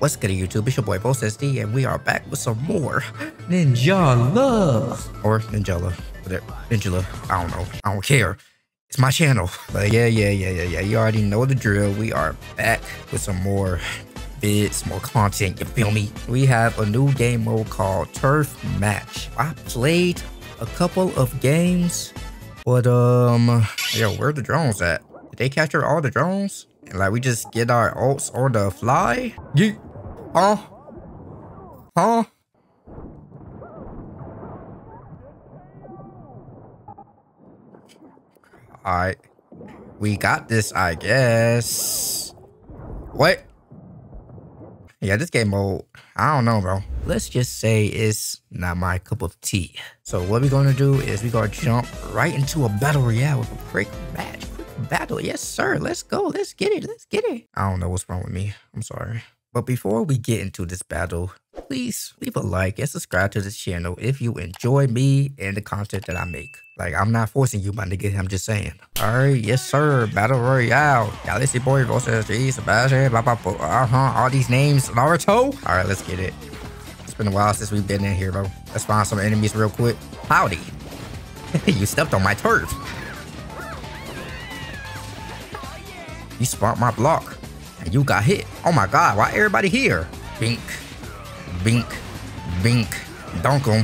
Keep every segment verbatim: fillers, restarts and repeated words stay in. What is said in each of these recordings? What's good YouTube, it's your boy BossSD, and we are back with some more Ninjala! Or Ninjala. Ninjala. I don't know. I don't care. It's my channel. But yeah, yeah, yeah, yeah, yeah. You already know the drill. We are back with some more vids, more content, you feel me? We have a new game mode called Turf Match. I played a couple of games, but um, yo, where are the drones at? Did they capture all the drones? And like, we just get our ults on the fly? Yeah. Huh? Huh? Alright. We got this, I guess. What? Yeah, this game mode, I don't know, bro. Let's just say it's not my cup of tea. So what we're gonna do is we're gonna jump right into a battle royale with a quick match. Battle, yes sir, let's go, let's get it, let's get it. I don't know what's wrong with me, I'm sorry. But before we get into this battle, please leave a like and subscribe to this channel if you enjoy me and the content that I make. Like, I'm not forcing you, my nigga, I'm just saying. Alright, yes sir, Battle Royale, Galaxy Boy, G, Sebastian, blah blah blah, uh-huh, all these names, Naruto. Alright, let's get it. It's been a while since we've been in here, bro. Let's find some enemies real quick. Howdy. You stepped on my turf. You spawned my block, and you got hit. Oh my God, why everybody here? Bink, bink, bink, dunk 'em.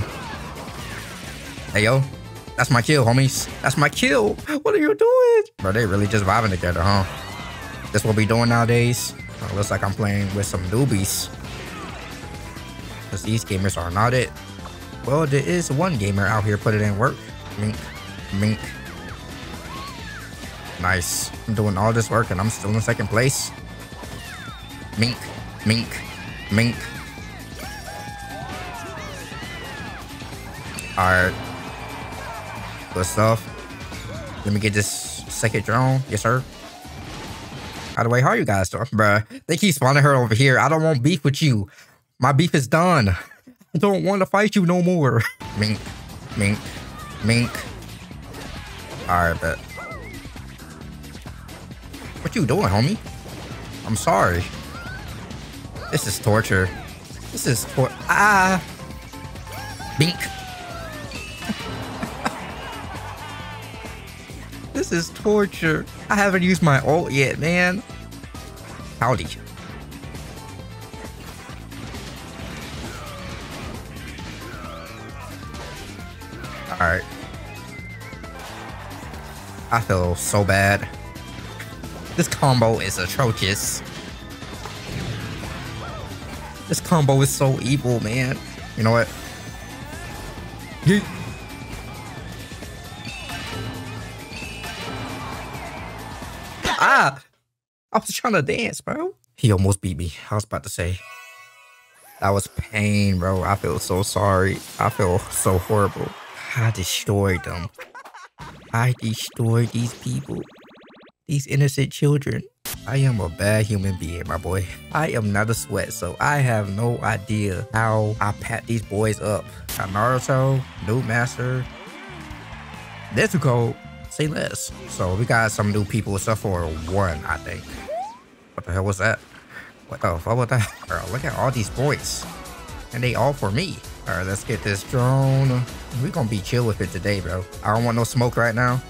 Hey yo, that's my kill, homies. That's my kill. What are you doing? Bro, they really just vibing together, huh? That's what we doing nowadays. Oh, looks like I'm playing with some newbies. Cause these gamers are not it. Well, there is one gamer out here putting in work. Bink, bink. Nice. I'm doing all this work and I'm still in second place. Mink, mink, mink. Alright. Good stuff. Let me get this second drone. Yes, sir. By the way, how are you guys doing? Bruh, they keep spawning her over here. I don't want beef with you. My beef is done. I don't want to fight you no more. Mink, mink, mink. Alright, bet. What you doing, homie? I'm sorry. This is torture. This is tor- Ah! Bink. This is torture. I haven't used my ult yet, man. Howdy. Alright. I feel so bad. This combo is atrocious. This combo is so evil, man. You know what? Yeet. Ah! I was trying to dance, bro. He almost beat me. I was about to say. That was pain, bro. I feel so sorry. I feel so horrible. I destroyed them. I destroyed these people. These innocent children. I am a bad human being, my boy. I am not a sweat, so I have no idea how I pat these boys up. Naruto, new master, Netsuko, say less. So we got some new people except for one, I think. What the hell was that? What the fuck was that? Girl, look at all these boys. And they all for me. All right, let's get this drone. We're gonna be chill with it today, bro. I don't want no smoke right now.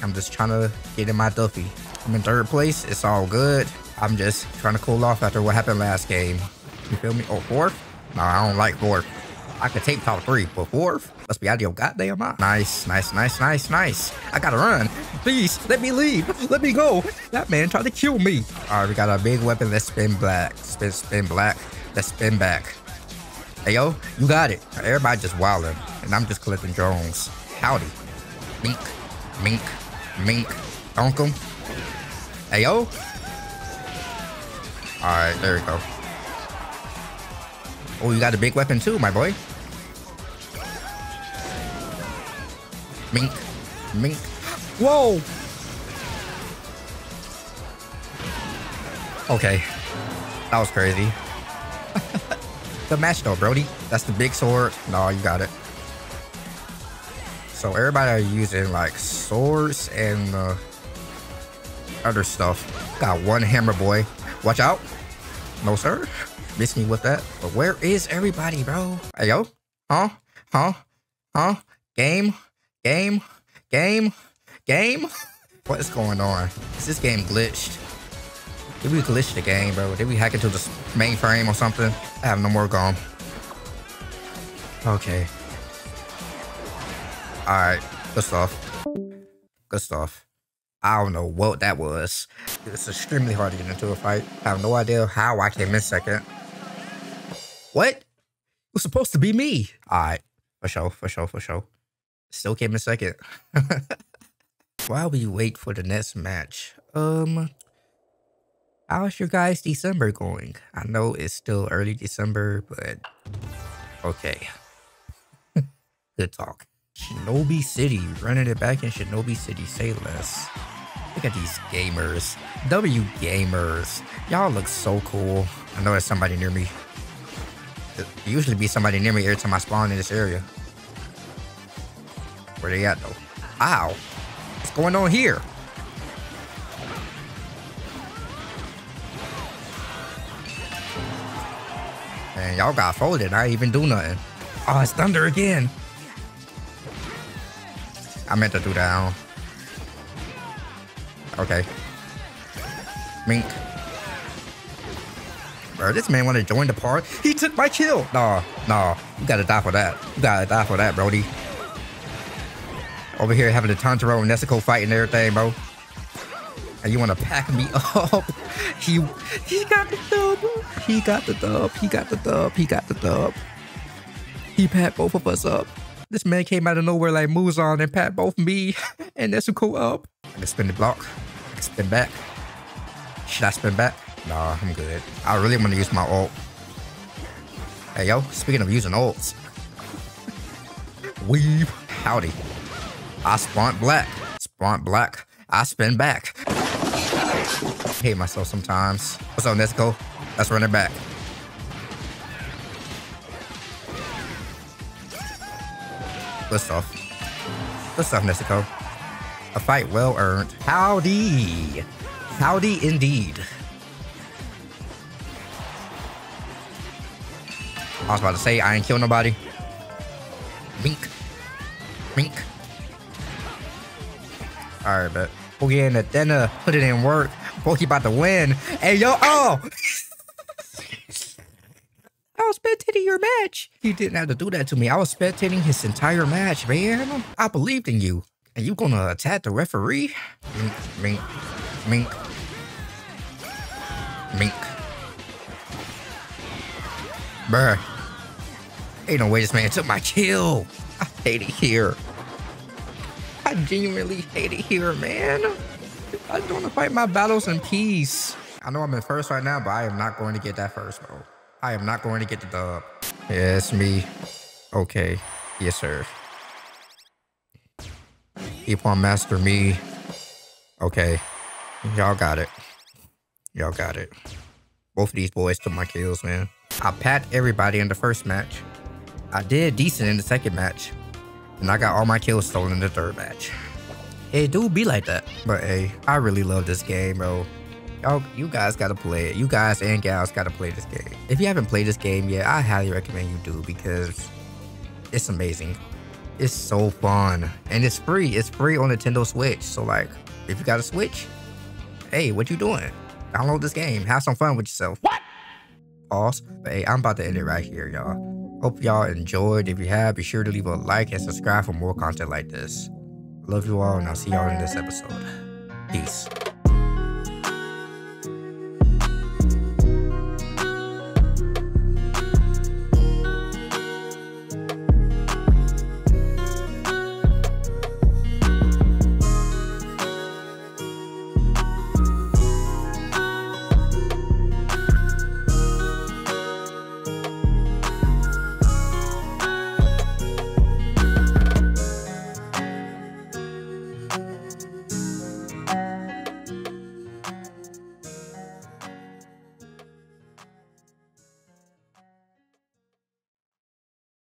I'm just trying to get in my Duffy. I'm in third place. It's all good. I'm just trying to cool off after what happened last game. You feel me? Oh, fourth? No, I don't like fourth. I could take top three, but fourth? Let's be out of your goddamn mind. Nice, nice, nice, nice, nice. I gotta run. Please, let me leave. Let me go. That man tried to kill me. All right, we got a big weapon. Let's spin black. Spin, spin black. Let's spin back. Hey, yo, you got it. Everybody just wilding, and I'm just collecting drones. Howdy. Mink, mink. Mink, dunk 'em. Hey yo. Alright, there we go. Oh, you got a big weapon too, my boy. Mink, mink. Whoa! Okay. That was crazy. The match though, Brody. That's the big sword. No, you got it. So everybody are using like swords and uh, other stuff. Got one hammer boy. Watch out. No, sir. miss me with that. But where is everybody, bro? Hey, yo. Huh? Huh? Huh? Game? Game? Game? Game? What is going on? Is this game glitched? Did we glitch the game, bro? Did we hack into the mainframe or something? I have no more gone. Okay. Alright. Good stuff. Good stuff. I don't know what that was. It's extremely hard to get into a fight. I have no idea how I came in second. What? It was supposed to be me. Alright. For sure. For sure. For sure. Still came in second. While we wait for the next match, um... how's your guys' December going? I know it's still early December, but... okay. Good talk. Shinobi City. Running it back in Shinobi City. Say less. Look at these gamers. W gamers. Y'all look so cool. I know there's somebody near me. There usually be somebody near me every time I spawn in this area. Where they at, though? Ow. What's going on here? Man, y'all got folded. I ain't even do nothing. Oh, it's thunder again. I meant to do that. Okay. Mink. Bro, this man wanna join the party. He took my kill. Nah, nah. You gotta die for that. You gotta die for that, Brody. Over here having the Tanjiro and Nezuko fight and everything, bro. And you wanna pack me up? He he got the dub. He got the dub. He got the dub. He got the dub. He packed both of us up. This man came out of nowhere like Muzan and packed both me and Nezuko up. I can spin the block. I can spin back. Should I spin back? Nah, I'm good. I really wanna use my ult. Hey yo, speaking of using ults. Weave. Howdy. I spawn black. Spawn black. I spin back. I hate myself sometimes. What's up, Nezuko? Let's run it back. Good stuff. Good stuff, Nezuko. A fight well earned. Howdy. Howdy indeed. I was about to say, I ain't kill nobody. Mink. Mink. Alright, but Pokey and the dinner put it in work. Pokey about to win. Hey, yo, oh! I was spectating your match. He didn't have to do that to me. I was spectating his entire match, man. I believed in you. And you gonna attack the referee? Mink, mink, mink. Mink. Bruh. Ain't no way this man took my kill. I hate it here. I genuinely hate it here, man. I don't want to fight my battles in peace. I know I'm in first right now, but I am not going to get that first, bro. I am not going to get the dub. Yes, me. Okay. Yes, sir. Keep on master me. Okay. Y'all got it. Y'all got it. Both of these boys took my kills, man. I packed everybody in the first match. I did decent in the second match. And I got all my kills stolen in the third match. It do be like that. But hey, I really love this game, bro. Y'all, you guys gotta play it. You guys and gals gotta play this game. If you haven't played this game yet, I highly recommend you do because it's amazing. It's so fun. And it's free. It's free on Nintendo Switch. So like, if you got a Switch, hey, what you doing? Download this game. Have some fun with yourself. What? Pause. But hey, I'm about to end it right here, y'all. Hope y'all enjoyed. If you have, be sure to leave a like and subscribe for more content like this. Love you all, and I'll see y'all in this episode. Peace.